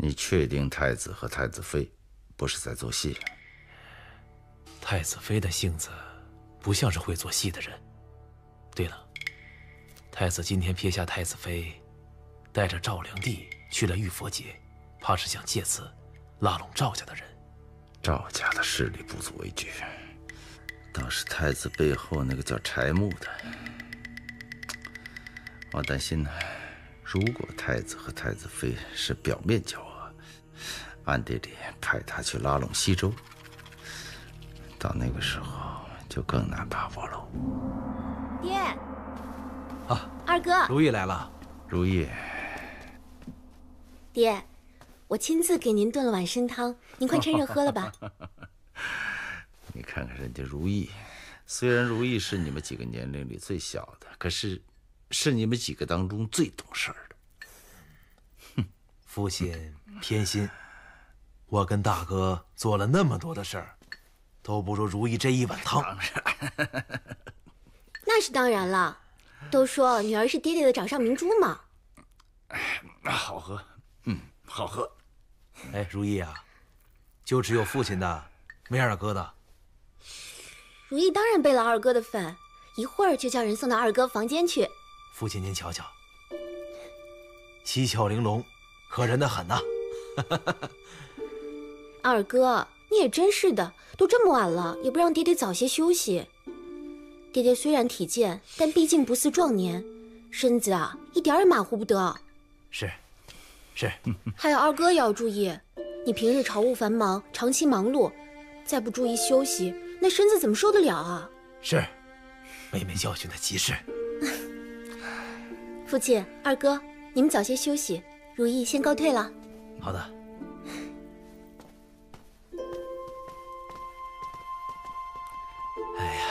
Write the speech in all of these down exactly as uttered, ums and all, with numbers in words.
你确定太子和太子妃不是在做戏？太子妃的性子不像是会做戏的人。对了，太子今天撇下太子妃，带着赵良娣去了玉佛节，怕是想借此拉拢赵家的人。赵家的势力不足为惧，倒是太子背后那个叫柴木的，我担心呢。 如果太子和太子妃是表面交恶，暗地里派他去拉拢西周，到那个时候就更难把握喽。爹，啊，二哥，如意来了。如意，爹，我亲自给您炖了碗参汤，您快趁热喝了吧。你看看人家如意，虽然如意是你们几个年龄里最小的，可是。 是你们几个当中最懂事儿的。哼，父亲偏心，我跟大哥做了那么多的事儿，都不如如意这一碗汤。当然，那是当然了。都说女儿是爹爹的掌上明珠嘛。那好喝，嗯，好喝。哎，如意啊，就只有父亲的，没二哥的。如意当然背了二哥的份，一会儿就叫人送到二哥房间去。 父亲，您瞧瞧，七窍玲珑，可人的很呐、啊。二哥，你也真是的，都这么晚了，也不让爹爹早些休息。爹爹虽然体健，但毕竟不似壮年，身子啊一点也马虎不得。是，是。还有二哥也要注意，你平日朝务繁忙，长期忙碌，再不注意休息，那身子怎么受得了啊？是，妹妹教训的极是。父亲、二哥，你们早些休息，如意先告退了。好的。哎呀，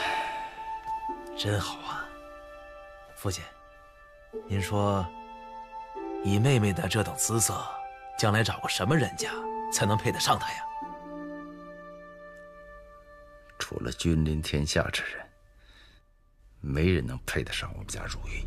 真好啊！父亲，您说，以妹妹的这等姿色，将来找个什么人家才能配得上她呀？除了君临天下之人，没人能配得上我们家如意。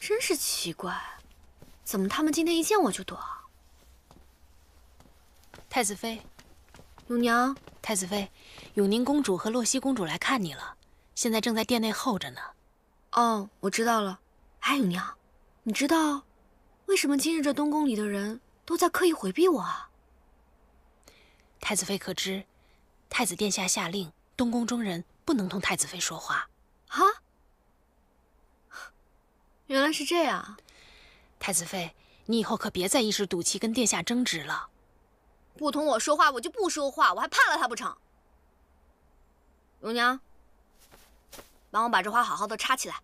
真是奇怪，怎么他们今天一见我就躲？太子妃，永娘，太子妃，永宁公主和洛熙公主来看你了，现在正在殿内候着呢。哦，我知道了。哎，永娘，你知道为什么今日这东宫里的人都在刻意回避我啊？太子妃可知，太子殿下下令，东宫中人不能同太子妃说话。啊？ 原来是这样，太子妃，你以后可别再一时赌气跟殿下争执了。不同我说话，我就不说话，我还怕了他不成？容娘，帮我把这花好好的插起来。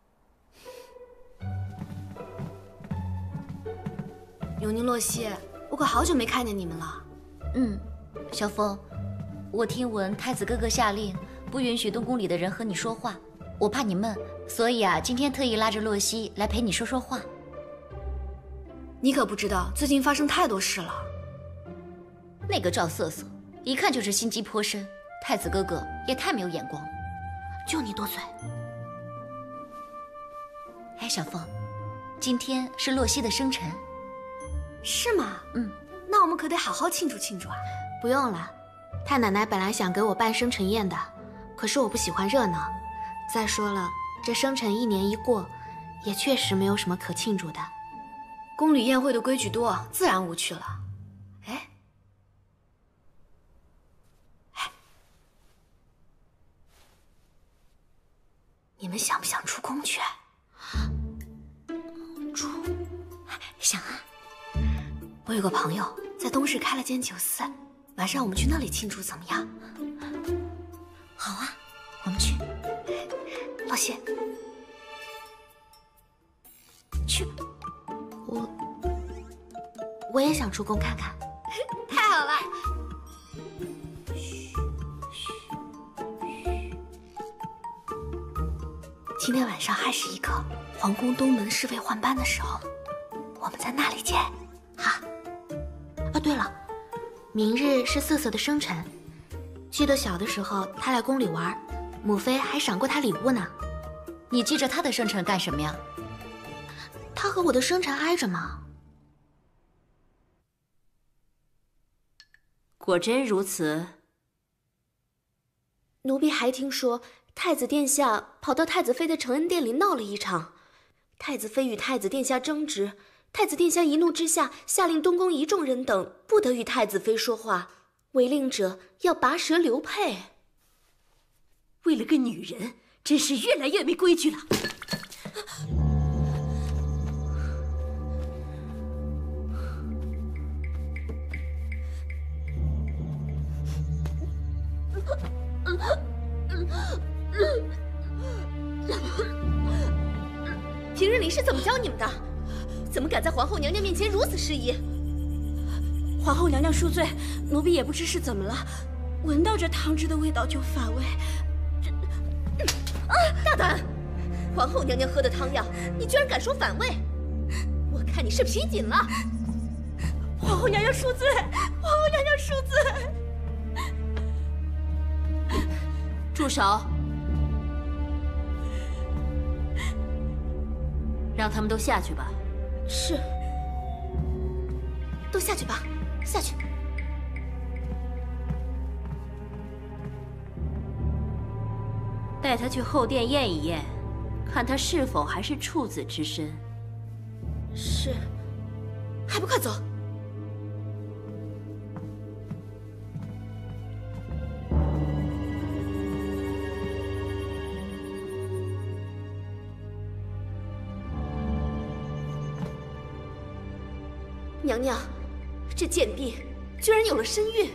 永宁、洛熙，我可好久没看见你们了。嗯，萧峰，我听闻太子哥哥下令，不允许东宫里的人和你说话。 我怕你闷，所以啊，今天特意拉着洛熙来陪你说说话。你可不知道，最近发生太多事了。那个赵瑟瑟，一看就是心机颇深。太子哥哥也太没有眼光了，就你多嘴。哎，小凤，今天是洛熙的生辰，是吗？嗯，那我们可得好好庆祝庆祝啊！不用了，太奶奶本来想给我办生辰宴的，可是我不喜欢热闹。 再说了，这生辰一年一过，也确实没有什么可庆祝的。宫里宴会的规矩多，自然无趣了。哎，哎，你们想不想出宫去？出？想啊！我有个朋友在东市开了间酒肆，晚上我们去那里庆祝怎么样？好啊，我们去。 洛熙，去！我我也想出宫看看，太好了。今天晚上亥时一刻，皇宫东门侍卫换班的时候，我们在那里见。哈。啊，对了，明日是瑟瑟的生辰，记得小的时候他来宫里玩，母妃还赏过他礼物呢。你记着他的生辰干什么呀？他和我的生辰挨着吗？果真如此。奴婢还听说，太子殿下跑到太子妃的承恩殿里闹了一场，太子妃与太子殿下争执，太子殿下一怒之下，下令东宫一众人等不得与太子妃说话，违令者要拔舌流配。为了个女人，真是越来越没规矩了。平日里是怎么教你们的？怎么敢在皇后娘娘面前如此失仪？皇后娘娘恕罪，奴婢也不知是怎么了，闻到这汤汁的味道就反胃。这啊！大胆！皇后娘娘喝的汤药，你居然敢说反胃？我看你是皮紧了。皇后娘娘恕罪，皇后娘娘恕罪。 住手！让他们都下去吧。是。都下去吧，下去。带他去后殿验一验，看他是否还是处子之身。是。还不快走！ 娘娘，这贱婢居然有了身孕！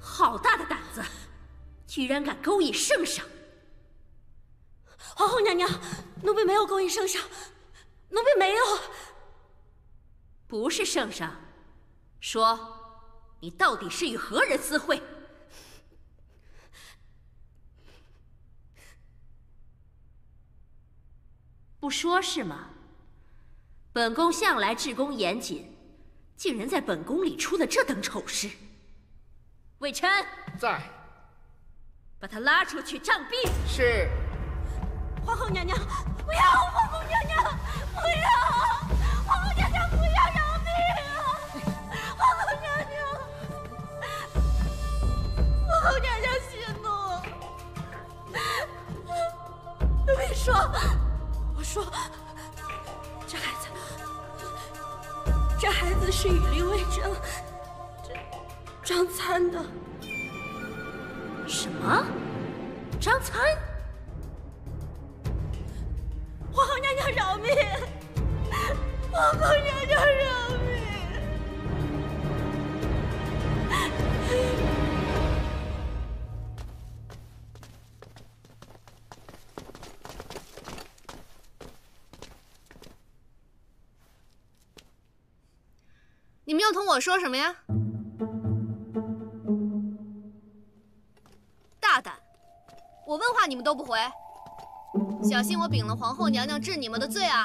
好大的胆子，居然敢勾引圣上！皇后娘娘，奴婢没有勾引圣上，奴婢没有。不是圣上，说，你到底是与何人私会？不说是吗？ 本宫向来治宫严谨，竟然在本宫里出了这等丑事。魏琛在，把他拉出去杖毙。是。皇后娘娘，不要！皇后娘娘，不要！皇后娘娘，不要饶命啊！皇后娘娘，皇后娘娘息怒。奴婢说，我说。 这孩子，这孩子是与林微章、张参的。什么？张参？皇后娘娘饶命！皇后娘娘饶命！ 你们又同我说什么呀？大胆！我问话你们都不回，小心我秉了皇后娘娘治你们的罪啊！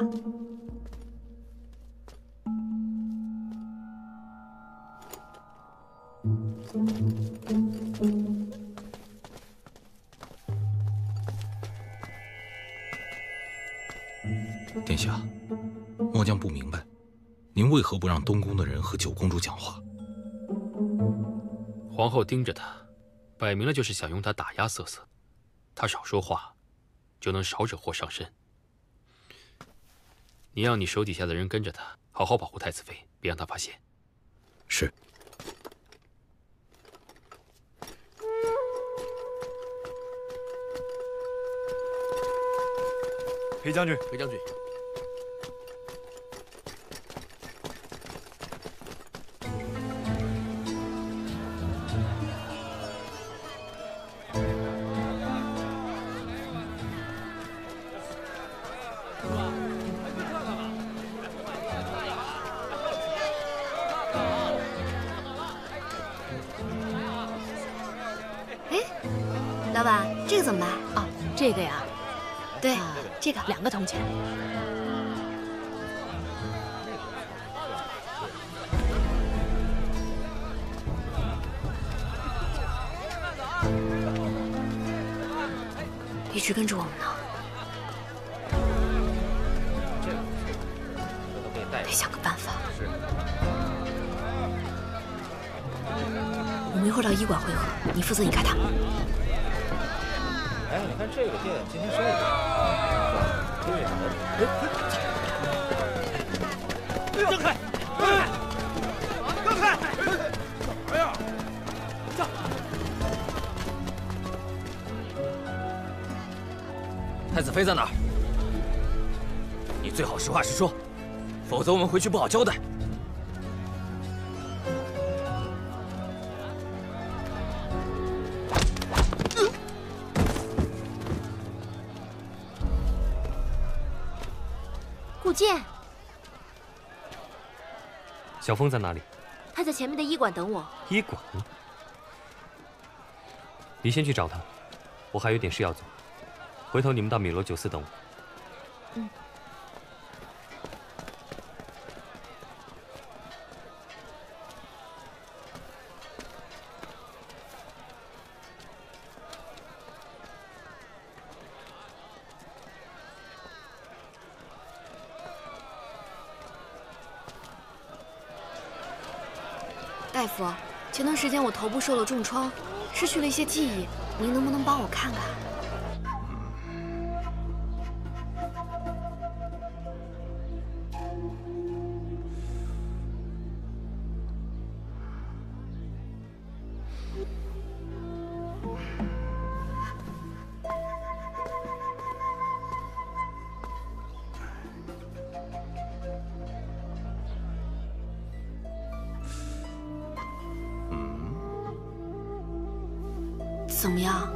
殿下，末将不明白。 您为何不让东宫的人和九公主讲话？皇后盯着她，摆明了就是想用她打压瑟瑟。她少说话，就能少惹祸上身。你让你手底下的人跟着她，好好保护太子妃，别让她发现。是。裴将军，裴将军。 老板，这个怎么办？哦，这个呀，对，这个两个铜钱。一直跟着我们呢。 得想个办法。我们一会儿到医馆汇合，你负责引开他。哎，你看这个店今天生意好，为啥呢？哎，让开！让开！哎呀，让！太子妃在哪儿？你最好实话实说。 否则我们回去不好交代。顾剑，小峰在哪里？他在前面的医馆等我。医馆？你先去找他，我还有点事要做。回头你们到米罗酒肆等我。嗯。 大夫，前段时间我头部受了重创，失去了一些记忆，您能不能帮我看看？怎么样？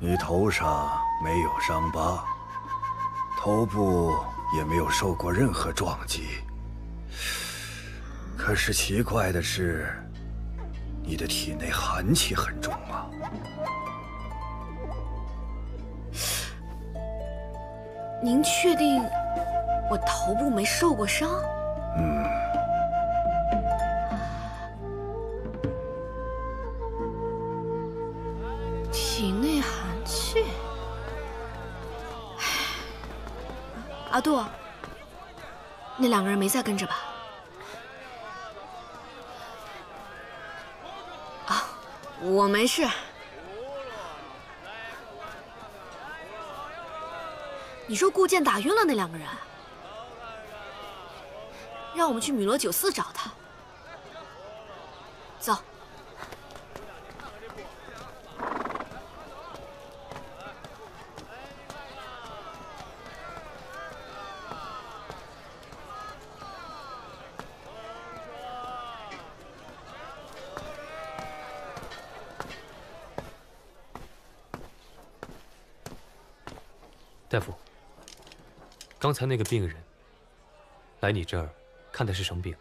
你头上没有伤疤，头部也没有受过任何撞击。可是奇怪的是，你的体内寒气很重啊。您确定？ 我头部没受过伤。嗯。体内寒气。阿杜，那两个人没再跟着吧？啊，我没事。你说顾剑打晕了那两个人？ 让我们去米罗酒肆找他。走。大夫，刚才那个病人来你这儿。 看的是什么病？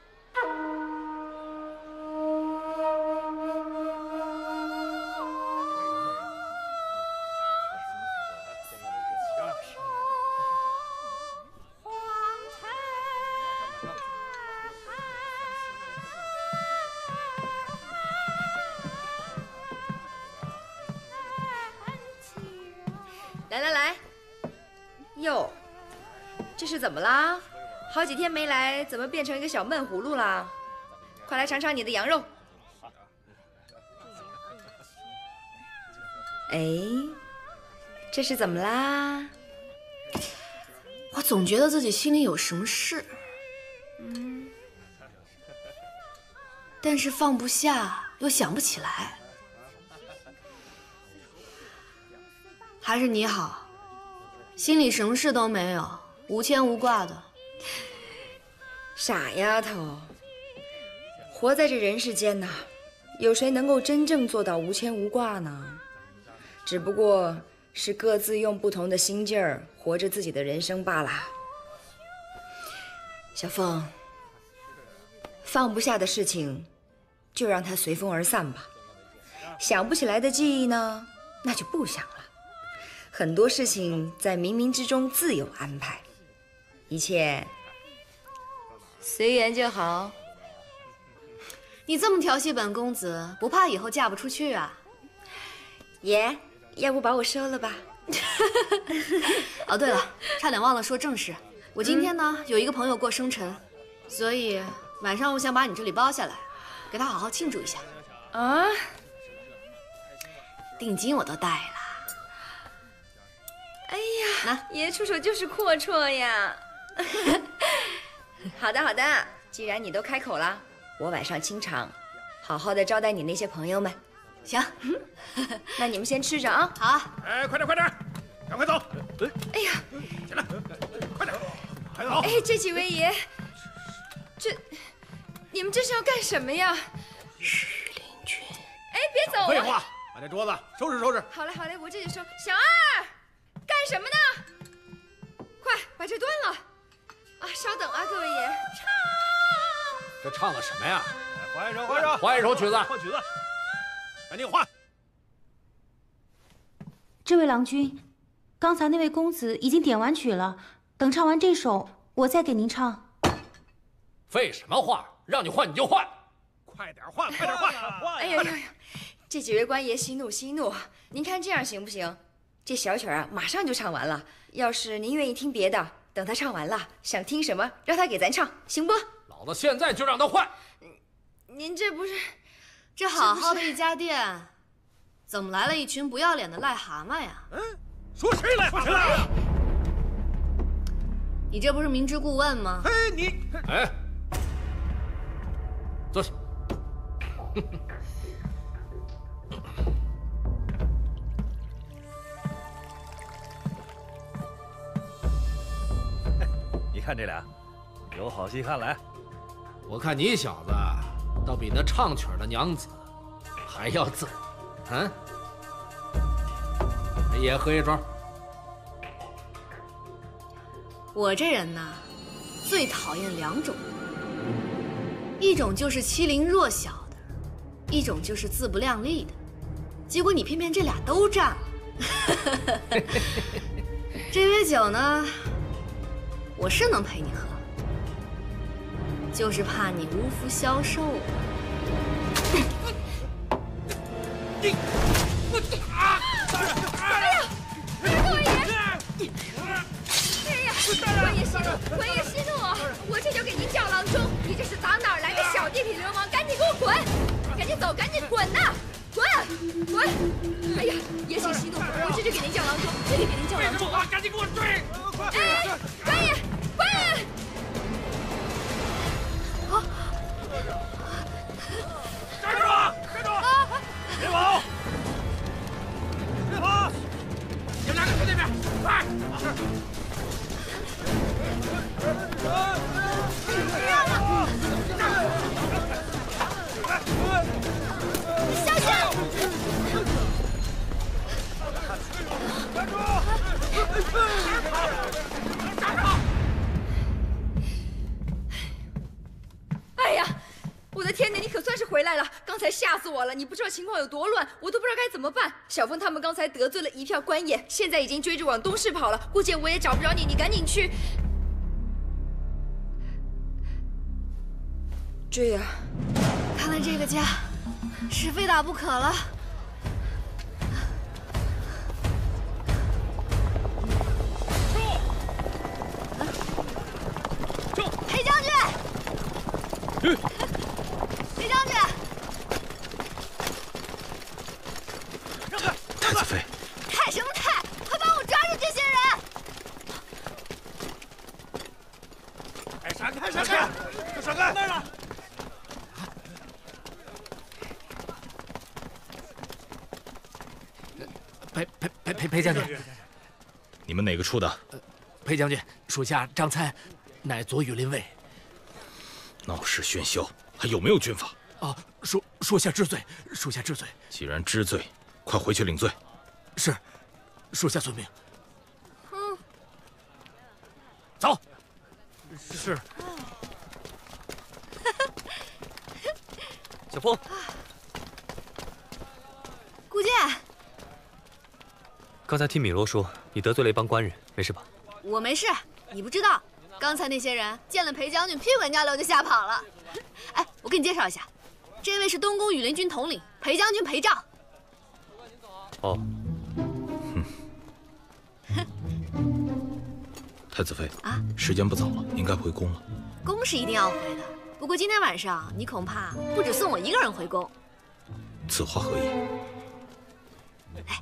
来来来，哟，这是怎么啦？ 好几天没来，怎么变成一个小闷葫芦啦？快来尝尝你的羊肉。哎，这是怎么啦？我总觉得自己心里有什么事，嗯，但是放不下又想不起来。还是你好，心里什么事都没有，无牵无挂的。 傻丫头，活在这人世间呐，有谁能够真正做到无牵无挂呢？只不过是各自用不同的心劲儿活着自己的人生罢了。小凤，放不下的事情，就让它随风而散吧。想不起来的记忆呢，那就不想了。很多事情在冥冥之中自有安排，一切随缘就好。你这么调戏本公子，不怕以后嫁不出去啊？爷，要不把我收了吧？哦，对了，差点忘了说正事。我今天呢，有一个朋友过生辰，所以晚上我想把你这里包下来，给他好好庆祝一下。啊，定金我都带了。哎呀，爷出手就是阔绰呀！好的好的，既然你都开口了，我晚上清场，好好的招待你那些朋友们。行，那你们先吃着啊。好啊。哎，快点快点，赶快走！哎呀，起来，快点，快走！哎，这几位爷，这你们这是要干什么呀？石林君，哎，别走啊！废话，把这桌子收拾收拾。好嘞好嘞，我这就收。小二，干什么呢？快把这端了！啊，稍等啊，各位爷。唱。这唱的什么呀？换一首，换一首，换一首曲子，换曲子。 赶紧换！这位郎君，刚才那位公子已经点完曲了，等唱完这首，我再给您唱。废什么话！让你换你就换，快点换，快点换！哎呀呀呀！这几位官爷息怒息怒！您看这样行不行？这小曲啊，马上就唱完了。要是您愿意听别的，等他唱完了，想听什么让他给咱唱，行不？老子现在就让他换！您这不是…… 这好好的一家店，怎么来了一群不要脸的癞蛤蟆呀？嗯，说谁癞蛤蟆？你这不是明知故问吗？哎，你哎，坐下。你看这俩，有好戏看来。我看你小子。 倒比那唱曲的娘子还要自然，嗯？也喝一盅。我这人呢，最讨厌两种人，一种就是欺凌弱小的，一种就是自不量力的。结果你偏偏这俩都占了。这杯酒呢，我是能陪你喝。 就是怕你无福消受。你，啊！哎呀，官爷！哎呀，官爷息怒，官爷息怒啊！我这就给您叫郎中，你这是打哪儿来的小地痞流氓？赶紧给我滚！赶紧走，赶紧滚呐！滚滚！哎呀，也许息怒，我这就给您叫郎中，这就给您叫郎中啊！赶紧给我追！哎，官爷，官爷！ 站住！站住！别跑！别跑！你们两个去那边，快！小心！站住！站住！ 哎呀，我的天哪！你可算是回来了，刚才吓死我了！你不知道情况有多乱，我都不知道该怎么办。小凤他们刚才得罪了一票官爷，现在已经追着往东市跑了。估计我也找不着你，你赶紧去追呀！看来这个家是非打不可了。住！住！裴将军！ 裴将军，让开！太子妃，太什么太？快帮我抓住这些人！哎，闪开！闪开！闪开！那了！裴裴裴裴裴将军，你们哪个处的？裴将军，属下张参，乃左羽林卫。 闹市喧嚣，还有没有军法？啊，属属下知罪，属下知罪。既然知罪，快回去领罪。是，属下遵命。嗯，走。是。小凤，风。顾剑，刚才听米罗说你得罪了一帮官人，没事吧？我没事，你不知道，刚才那些人见了裴将军，屁滚尿流就吓跑了。哎，我给你介绍一下，这位是东宫羽林军统领裴将军裴照。哦。 太子妃啊，时间不早了，您该回宫了。宫是一定要回的，不过今天晚上你恐怕不止送我一个人回宫。此话何意？哎，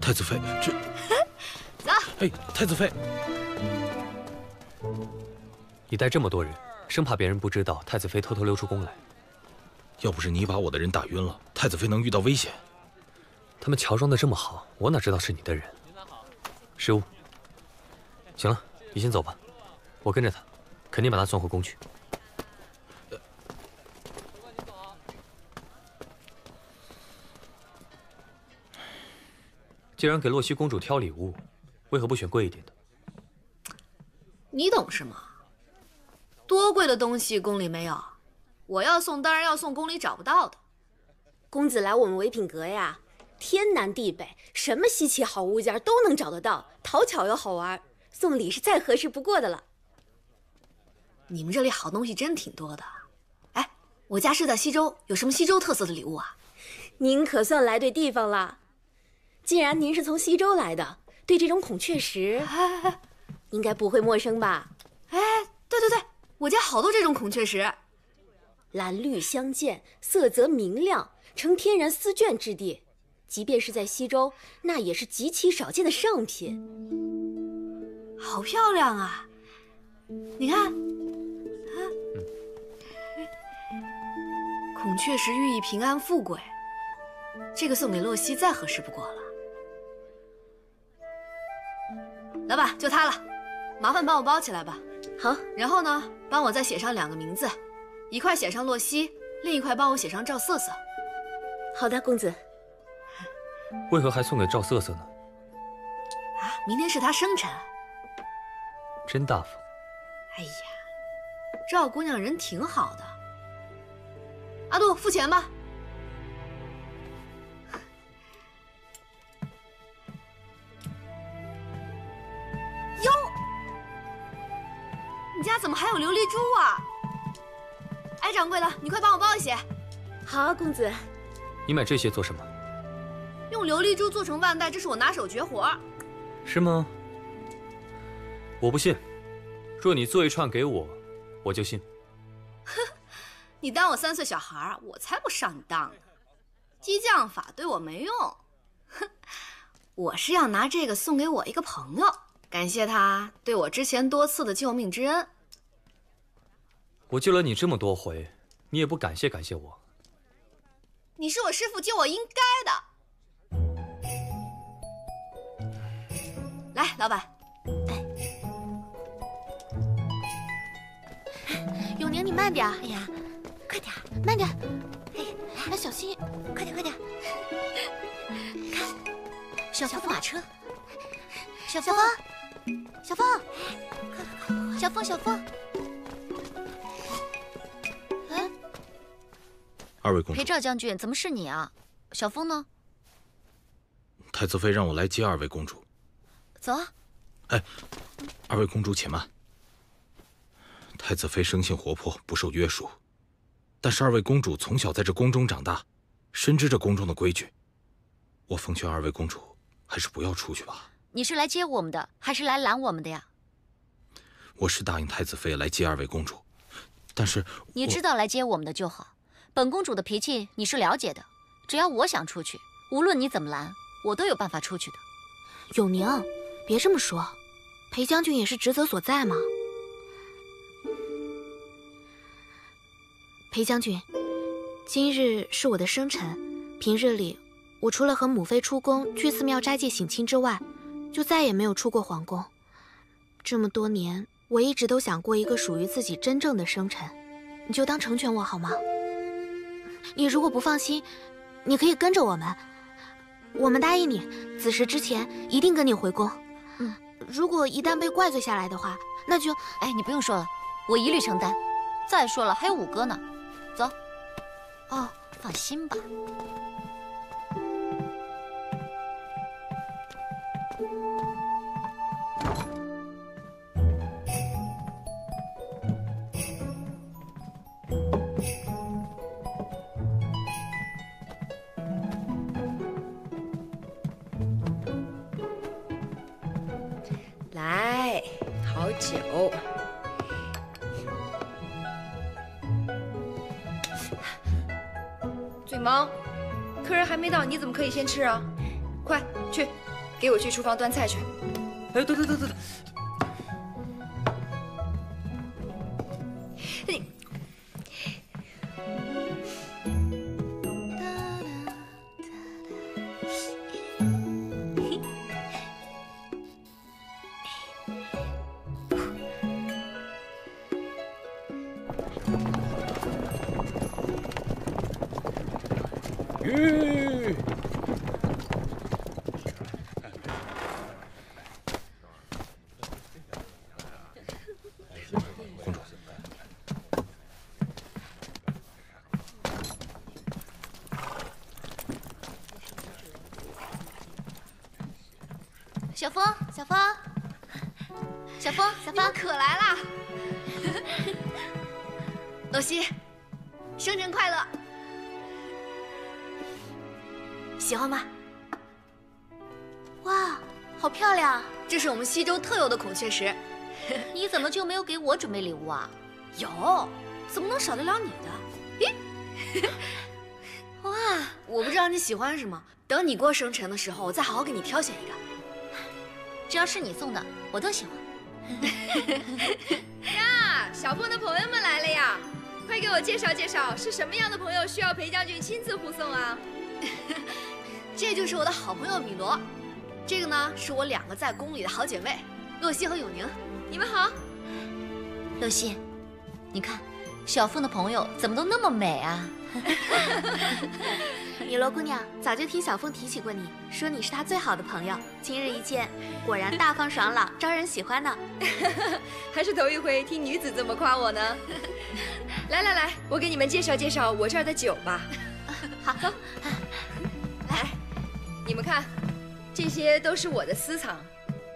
太子妃，这走。哎，太子妃，你带这么多人，生怕别人不知道太子妃偷偷溜出宫来。要不是你把我的人打晕了，太子妃能遇到危险。 他们乔装的这么好，我哪知道是你的人？失误。行了，你先走吧，我跟着他，肯定把他送回宫去。既然给洛溪公主挑礼物，为何不选贵一点的？你懂什么？多贵的东西宫里没有，我要送当然要送宫里找不到的。公子来我们唯品阁呀。 天南地北，什么稀奇好物件都能找得到，讨巧又好玩，送礼是再合适不过的了。你们这里好东西真挺多的。哎，我家是在西周，有什么西周特色的礼物啊？您可算来对地方了。既然您是从西周来的，对这种孔雀石，哎哎哎，应该不会陌生吧？哎，对对对，我家好多这种孔雀石，蓝绿相间，色泽明亮，呈天然丝绢质地。 即便是在西周，那也是极其少见的上品。好漂亮啊！你看，啊，孔雀石寓意平安富贵，这个送给洛溪再合适不过了。老板，就它了，麻烦帮我包起来吧。好，然后呢，帮我再写上两个名字，一块写上洛溪，另一块帮我写上赵瑟瑟。好的，公子。 为何还送给赵瑟瑟呢？啊，明天是她生辰。真大方。哎呀，赵姑娘人挺好的。阿杜，付钱吧。哟，你家怎么还有琉璃珠啊？哎，掌柜的，你快帮我包一些。好，公子。你买这些做什么？ 用琉璃珠做成腕带，这是我拿手绝活。是吗？我不信。若你做一串给我，我就信。哼，你当我三岁小孩？我才不上你当呢！激将法对我没用。哼，我是要拿这个送给我一个朋友，感谢他对我之前多次的救命之恩。我救了你这么多回，你也不感谢感谢我。你是我师父，救我应该的。 来，老板，哎，永宁，你慢点！哎呀，快点，慢点！哎，那小心，快点，快点！看，小风马车，小风，小风，快快快！小风，小风。哎，二位公主，裴照将军，怎么是你啊？小风呢？太子妃让我来接二位公主。 走啊！哎，二位公主且慢。太子妃生性活泼，不受约束，但是二位公主从小在这宫中长大，深知这宫中的规矩。我奉劝二位公主，还是不要出去吧。你是来接我们的，还是来拦我们的呀？我是答应太子妃来接二位公主，但是你知道来接我们的就好。本公主的脾气你是了解的，只要我想出去，无论你怎么拦，我都有办法出去的。永宁。 别这么说，裴将军也是职责所在嘛。裴将军，今日是我的生辰，平日里我除了和母妃出宫去寺庙斋戒省亲之外，就再也没有出过皇宫。这么多年，我一直都想过一个属于自己真正的生辰，你就当成全我好吗？你如果不放心，你可以跟着我们，我们答应你，子时之前一定跟你回宫。 如果一旦被怪罪下来的话，那就……哎，你不用说了，我一律承担。再说了，还有五哥呢。走。哦，放心吧。 来，好酒。嘴萌，客人还没到，你怎么可以先吃啊？快去，给我去厨房端菜去。哎，等等等等等。你。吁！公主，小风，小风，小风，小风可来啦！老西，生辰快乐！ 喜欢吗？哇，好漂亮！这是我们西周特有的孔雀石。你怎么就没有给我准备礼物啊？有，怎么能少得了你的？咦，哇！我不知道你喜欢什么，等你过生辰的时候，我再好好给你挑选一个。只要是你送的，我都喜欢。呀，小凤的朋友们来了呀！快给我介绍介绍，是什么样的朋友需要裴将军亲自护送啊？ 这就是我的好朋友米罗，这个呢是我两个在宫里的好姐妹洛西和永宁，你们好。洛西，你看小凤的朋友怎么都那么美啊！米罗姑娘早就听小凤提起过你，说你是她最好的朋友，今日一见，果然大方爽朗，招人喜欢呢。还是头一回听女子这么夸我呢。来来来，我给你们介绍介绍我这儿的酒吧。好，走。 你们看，这些都是我的私藏。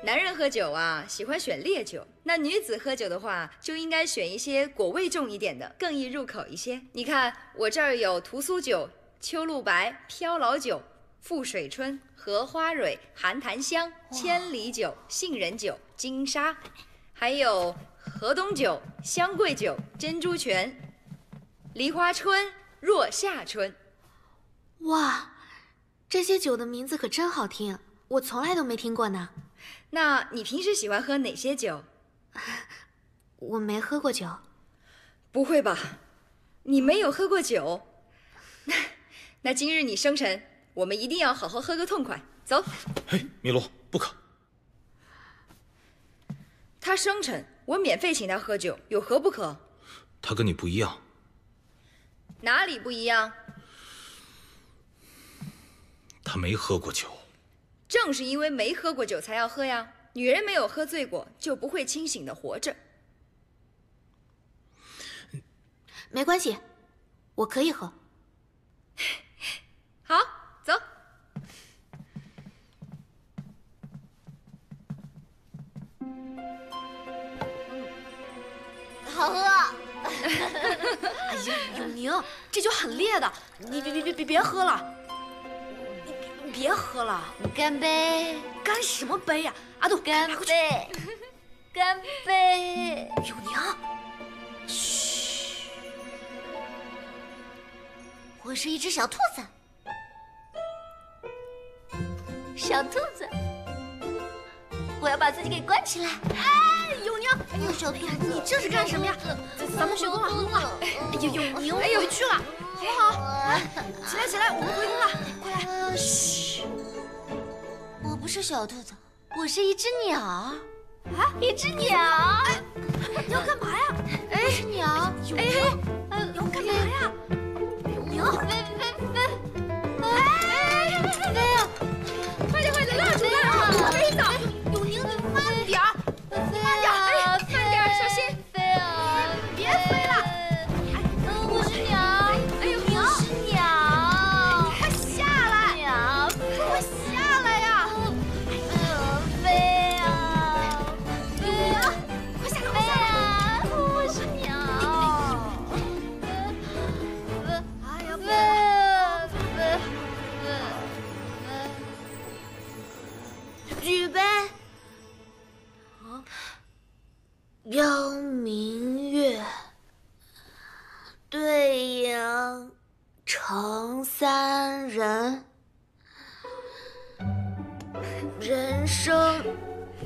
男人喝酒啊，喜欢选烈酒；那女子喝酒的话，就应该选一些果味重一点的，更易入口一些。你看，我这儿有屠苏酒、秋露白、飘老酒、富水春、荷花蕊、寒檀香、千里酒、杏仁酒、金沙，还有河东酒、香桂酒、珍珠泉、梨花春、若夏春。哇！ 这些酒的名字可真好听，我从来都没听过呢。那你平时喜欢喝哪些酒？我没喝过酒。不会吧？你没有喝过酒？那那今日你生辰，我们一定要好好喝个痛快。走。哎，米罗，不可。他生辰，我免费请他喝酒，有何不可？他跟你不一样。哪里不一样？ 他没喝过酒，正是因为没喝过酒才要喝呀。女人没有喝醉过，就不会清醒的活着。没关系，我可以喝。好，走。好喝。哎呀，永宁，这酒很烈的，你别别别别别喝了。 别喝了，干杯！干什么杯呀？阿杜，干杯！干杯！永宁，嘘，我是一只小兔子，小兔子，我要把自己给关起来。哎，永宁，哎呦，小兔子，你这是干什么呀？咱们回宫了，回宫了！哎呦，永宁，哎呦，回去了，好不好？来，起来，起来，我们回宫了，快来！嘘。 我不是小兔子，我是一只鸟啊！一只鸟，哎，你要干嘛呀？哎，一只鸟，哎，你要干嘛呀？鸟，飞飞飞，哎，飞呀！快点快点，拉住它，飞走！永宁，你慢点儿，慢点儿，哎，慢点儿，小心！飞啊！邀明月，对影成三人。人生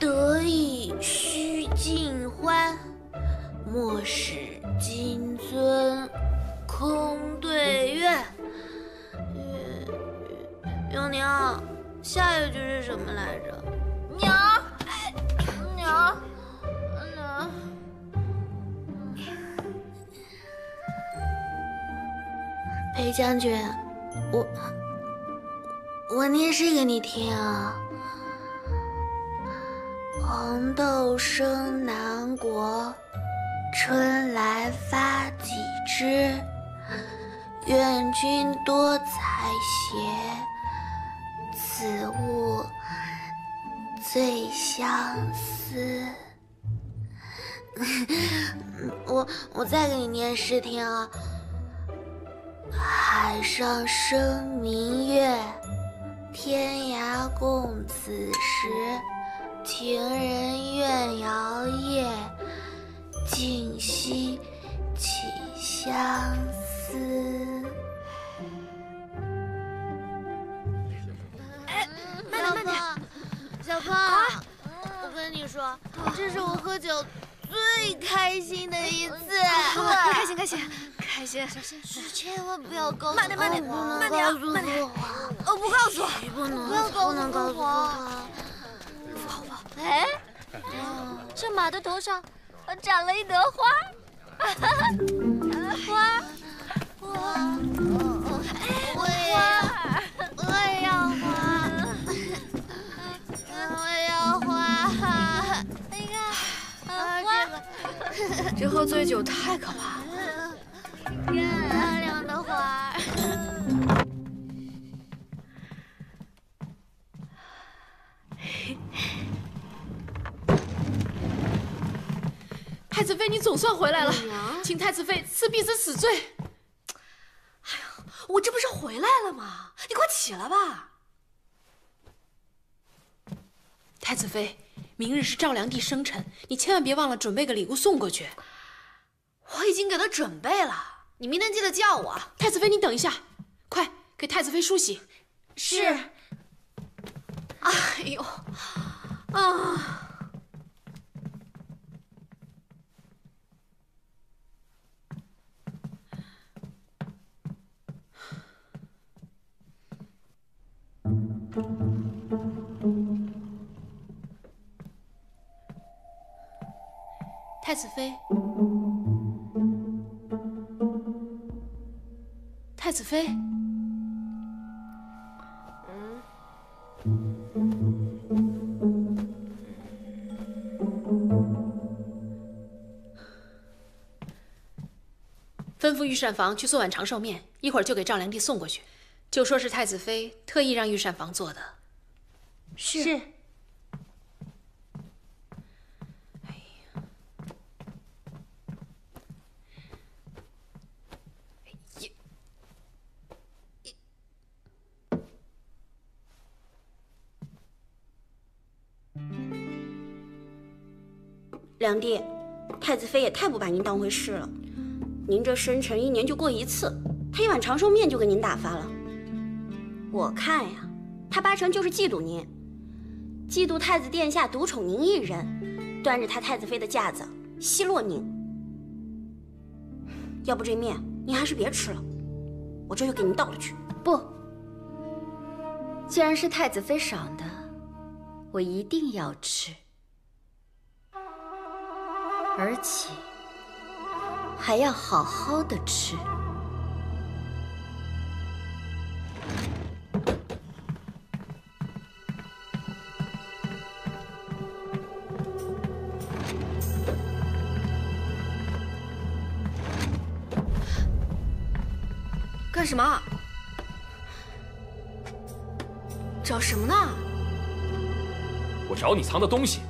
得意须尽欢，莫使金樽空对月。月月娘，下一句是什么来着？娘，娘。 裴将军，我我念诗给你听啊。红豆生南国，春来发几枝。愿君多采撷，此物最相思。我我再给你念诗听啊。 海上生明月，天涯共此时。情人怨遥夜，竟夕起相思。哎，慢点，慢点，小胖，我跟你说，这是我喝酒最开心的一次。开心，开心。 开心，小心！千万不要告诉我，慢点，慢点，慢点，慢点！我不告诉我，不要告诉我。不好不好！哎，这马的头上长了一朵花，花花，我也要，我也要花，我也要花！你看，花。这喝醉酒太可怕了。 漂亮的花儿，太子妃，你总算回来了，请太子妃赐婢子死罪。哎呦，我这不是回来了吗？你快起来吧。太子妃，明日是赵良娣生辰，你千万别忘了准备个礼物送过去。我已经给他准备了。 你明天记得叫我，太子妃。你等一下，快给太子妃梳洗。是。哎呦，啊！太子妃。 太子妃，嗯，吩咐御膳房去做碗长寿面，一会儿就给赵良娣送过去，就说是太子妃特意让御膳房做的。是。是 良娣，太子妃也太不把您当回事了。您这生辰一年就过一次，她一碗长寿面就给您打发了。我看呀，她八成就是嫉妒您，嫉妒太子殿下独宠您一人，端着她太子妃的架子奚落您。要不这面您还是别吃了，我这就给您倒了去。不，既然是太子妃赏的，我一定要吃。 而且还要好好的吃。干什么？找什么呢？我找你藏的东西。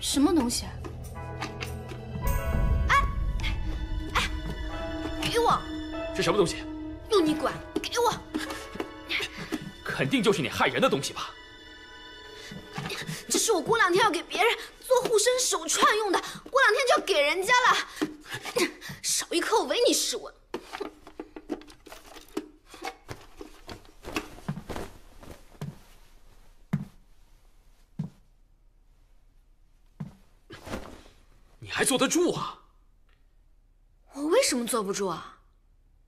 什么东西？哎哎，给我！是什么东西？用你管！给我！肯定就是你害人的东西吧？是我过两天要给别人做护身手串用的，过两天就要给人家了，少一颗我唯你是问。 还坐得住啊？我为什么坐不住啊？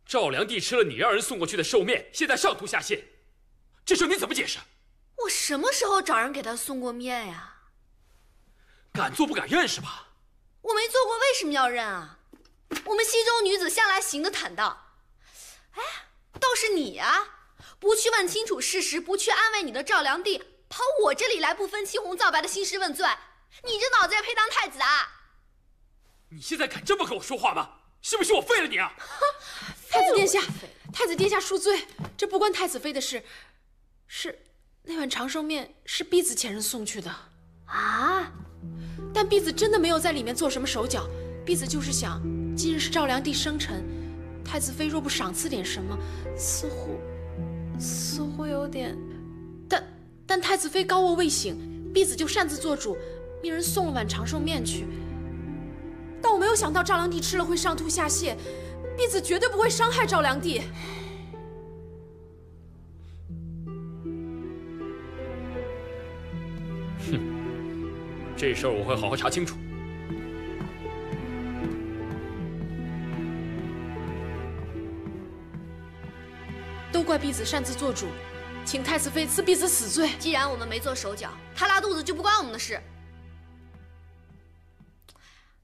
赵良娣吃了你让人送过去的寿面，现在上吐下泻，这事你怎么解释？我什么时候找人给他送过面呀？敢做不敢认是吧？我没做过，为什么要认啊？我们西周女子向来行得坦荡。哎，倒是你呀，不去问清楚事实，不去安慰你的赵良娣，跑我这里来不分青红皂白的兴师问罪，你这脑子也配当太子啊？ 你现在敢这么跟我说话吗？是不是我废了你啊？太子殿下，太子殿下恕罪，这不关太子妃的事。是那碗长寿面是婢子前人送去的啊，但婢子真的没有在里面做什么手脚。婢子就是想，今日是赵良娣生辰，太子妃若不赏赐点什么，似乎似乎有点……但但太子妃高卧未醒，婢子就擅自做主，命人送了碗长寿面去。 但我没有想到赵良娣吃了会上吐下泻，婢子绝对不会伤害赵良娣。哼，这事儿我会好好查清楚。都怪婢子擅自做主，请太子妃赐婢子死罪。既然我们没做手脚，她拉肚子就不关我们的事。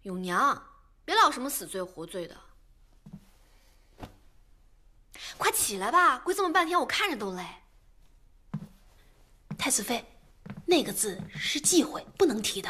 永娘，别老什么死罪活罪的，快起来吧！跪这么半天，我看着都累。太子妃，那个字是忌讳，不能提的。